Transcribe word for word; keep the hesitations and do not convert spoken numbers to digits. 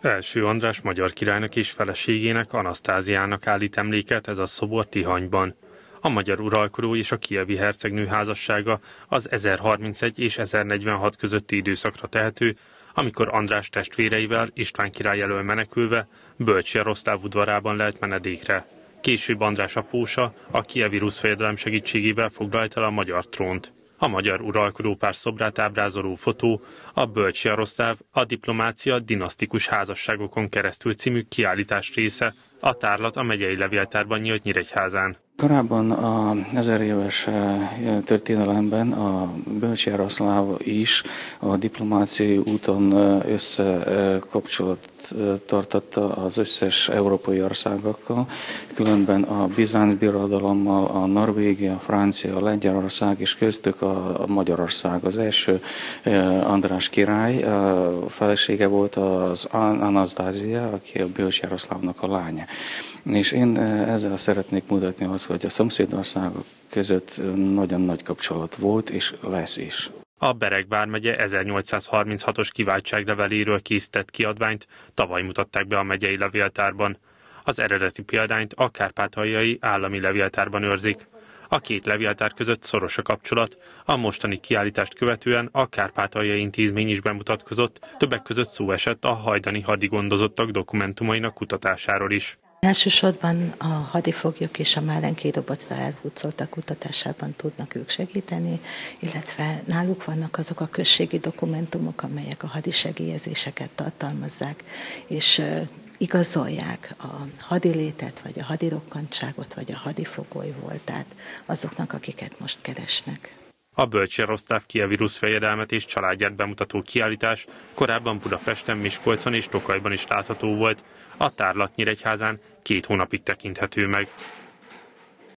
Első András magyar királynak és feleségének, Anasztáziának állít emléket ez a szobor Tihanyban. A magyar uralkodó és a kijevi hercegnő házassága az ezerharmincegy és ezernegyvenhat közötti időszakra tehető, amikor András testvéreivel, István király elől menekülve, Bölcs Jaroszláv udvarában lelt menedékre. Később András apósa a kijevi rusz fejedelem segítségével foglalta el a magyar trónt. A magyar uralkodó pár szobrát ábrázoló fotó a Bölcs Jaroszláv a diplomácia dinasztikus házasságokon keresztül című kiállítás része, a tárlat a megyei levéltárban nyílt Nyíregyházán. Korábban a ezer éves történelemben a Bölcs Jaroszláv is a diplomáciai úton összekapcsolat tartotta az összes európai országokkal, különben a Bizánc birodalommal, a Norvégia, a Francia, a Lengyelország és köztük a Magyarország. Az első András király felesége volt az Anasztázia, aki a Bölcs Jaroszlávnak a lánya. És én ezzel szeretnék mutatni azt, hogy a szomszédországok között nagyon nagy kapcsolat volt, és lesz is. A Bereg vármegye ezernyolcszázharminchatos kiváltságleveléről készített kiadványt tavaly mutatták be a megyei levéltárban. Az eredeti példányt a kárpátaljai állami levéltárban őrzik. A két levéltár között szoros a kapcsolat, a mostani kiállítást követően a kárpátaljai intézmény is bemutatkozott, többek között szó esett a hajdani hadigondozottak dokumentumainak kutatásáról is. Elsősorban a hadifoglyok és a málenkei robotra elhurcoltak kutatásában tudnak ők segíteni, illetve náluk vannak azok a községi dokumentumok, amelyek a hadisegélyezéseket tartalmazzák, és igazolják a hadilétet, vagy a hadirokkantságot, vagy a hadifogoly voltát azoknak, akiket most keresnek. A Bölcs Jaroszláv kijevi rusz fejedelmet és családját bemutató kiállítás korábban Budapesten, Miskolcon és Tokajban is látható volt, a tárlat Nyíregyházán két hónapig tekinthető meg.